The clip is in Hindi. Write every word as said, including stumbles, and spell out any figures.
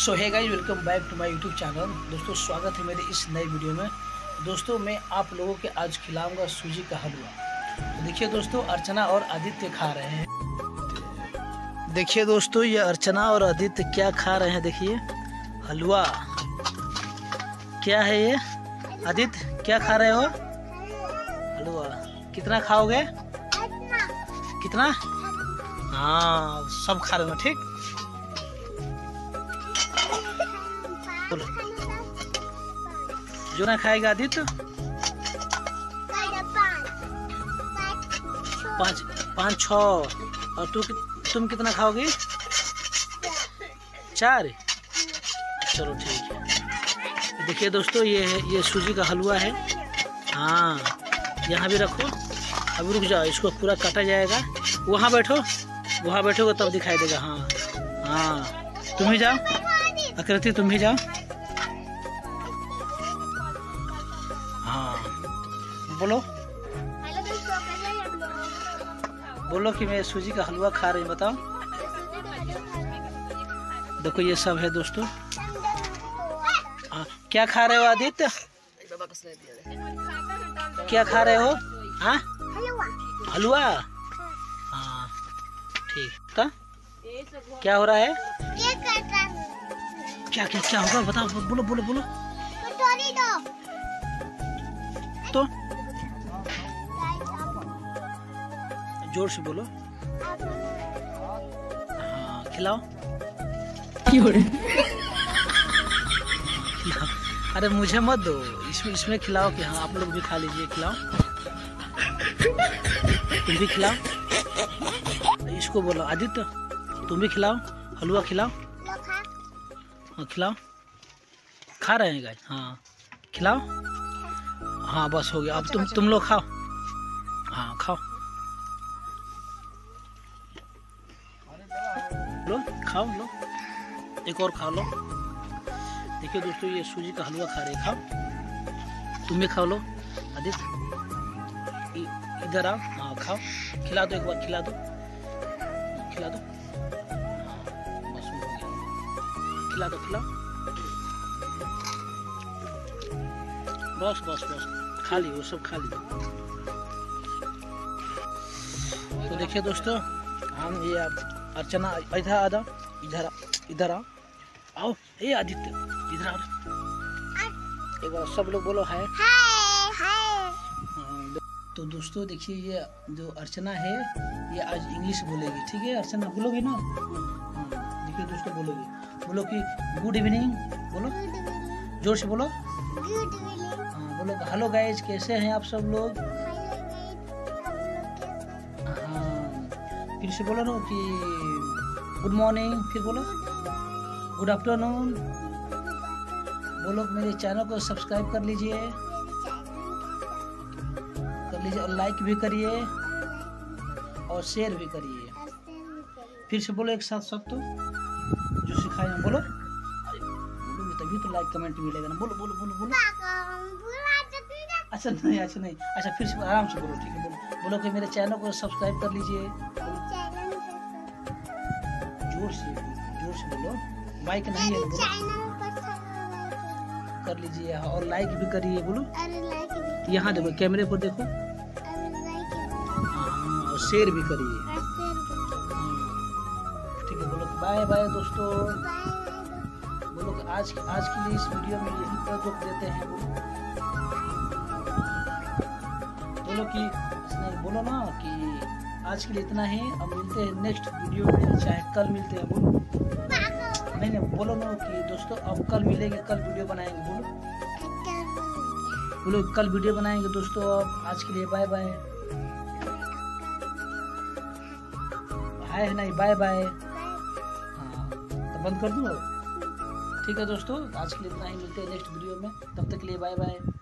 So hey guys, welcome back to my YouTube channel. दोस्तों स्वागत है मेरे इस नए वीडियो में। दोस्तों मैं आप लोगों के आज खिलाऊंगा सूजी का हलवा। तो देखिए दोस्तों, अर्चना और आदित्य खा रहे हैं। देखिए दोस्तों, ये अर्चना और आदित्य क्या खा रहे हैं। देखिए हलवा क्या है ये। आदित्य क्या खा रहे हो? हलवा। कितना खाओगे? कितना? हाँ सब खा लेना, ठीक। जो ना खाएगा आदित्य पाँच पाँच छः, और तू तुम कितना खाओगी? चार। चलो ठीक है। देखिए दोस्तों, ये है ये सूजी का हलवा है। हाँ यहाँ भी रखो, अब रुक जाओ, इसको पूरा काटा जाएगा। वहाँ बैठो, वहाँ बैठोगे तब दिखाई देगा। हाँ हाँ तुम ही जाओ अकृति, तुम ही जाओ। हाँ बोलो बोलो कि मैं सूजी का हलवा खा रही हूँ। बताओ, देखो ये सब है दोस्तों। हाँ क्या खा रहे हो आदित्य? क्या खा रहे हो? हाँ हलवा। हाँ ठीक है। क्या हो रहा है? क्या क्या क्या होगा बताओ, बोलो बोलो बोलो। कटोरी दो। तो जोर से बोलो। हाँ खिलाओ। अरे मुझे मत दो, इसमें इसमें खिलाओ कि हाँ आप लोग भी खा लीजिए। खिलाओ, तुम भी खिलाओ। इसको बोलो आदित्य तुम भी खिलाओ, हलवा खिलाओ। हाँ खिलाओ। खा रहे हैं गाइस। हाँ खिलाओ। हाँ बस हो गया, अब तुम तुम लोग खाओ। हाँ खाओ लो, खाओ लो, एक और खा लो। देखिए दोस्तों, ये सूजी का हलवा खा रहे। खाओ, तुम भी खा लो। आदित्य इधर आओ। हाँ खाओ, खिला दो, एक बार खिला दो, खिला दो। खिला दो, खिला। बस बस बस खा ली, वो सब खा ली। तो देखिए दोस्तों, हम ये आप अर्चना इधर आ जाओ, इधर इधर आओ, आओ। ये आदित्य इधर आओ। एक बार सब लोग बोलो हाय हाय। तो दोस्तों देखिए, ये जो अर्चना है ये आज इंग्लिश बोलेगी, ठीक है। अर्चना बोलोगी ना? देखिए दोस्तों बोलोगी, बोलो कि गुड इवनिंग। बोलो जोर से, बोलो गुड इवनिंग। हाँ बोलो हेलो गाइज, कैसे हैं आप सब लोग। हाँ फिर से बोलो ना कि गुड मॉर्निंग। फिर बोलो गुड आफ्टरनून। बोलो मेरे चैनल को सब्सक्राइब कर लीजिए, कर लीजिए और लाइक भी करिए और शेयर भी करिए। फिर से बोलो एक साथ सब, तो जो सिखाए ना बोलो। अरे बोलो मैं, तभी तो लाइक कमेंट मिलेगा ना। बोलो बोलो बोलो बोलो। अच्छा नहीं, अच्छा नहीं, अच्छा फिर से आराम से बोलो, ठीक है। बोलो बोलो कि मेरे चैनल को सब्सक्राइब कर लीजिए। जोर से जोर से बोलो, माइक नहीं है। बोलो कर लीजिए और लाइक भी करिए। बोलो यहाँ देखो, कैमरे पर देखो, और शेयर भी करिए। बाय बाय दोस्तों। बोलो कि आज आज के लिए इस वीडियो में यही पर रोक देते हैं। बोलो कि बोलो ना कि आज के लिए इतना ही। अब मिलते हैं नेक्स्ट वीडियो में, चाहे कल मिलते हैं। बोलो नहीं नहीं, बोलो ना कि दोस्तों अब कल मिलेंगे, कल वीडियो बनाएंगे। बोलो बोलो कल वीडियो बनाएंगे दोस्तों। अब आज के लिए बाय बाय। हाय है नहीं, बाय बाय बंद कर दूँ। ठीक है दोस्तों, आज के लिए इतना ही। मिलते हैं नेक्स्ट वीडियो में, तब तक के लिए बाय बाय।